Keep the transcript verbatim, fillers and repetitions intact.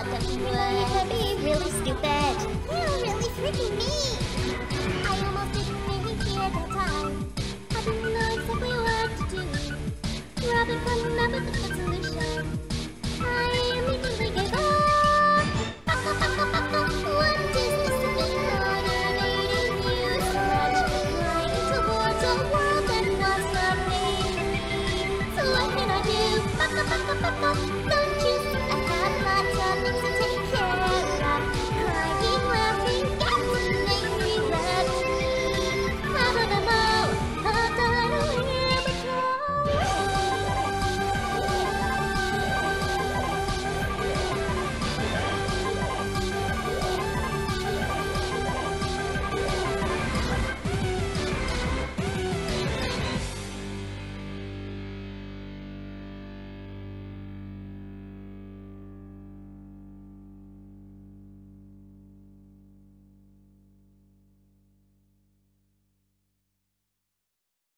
Aw, don't you worry. It would be really stupid. You're really freaking me. I almost didn't really care that time. I didn't know exactly what to do. Robin couldn't come up with a good solution. I immediately gave up. Buckle, buckle, buckle. What is this exhilarating new stretch? Gliding towards a world that not for me. So what can I do? Buckle, buckle, buckle.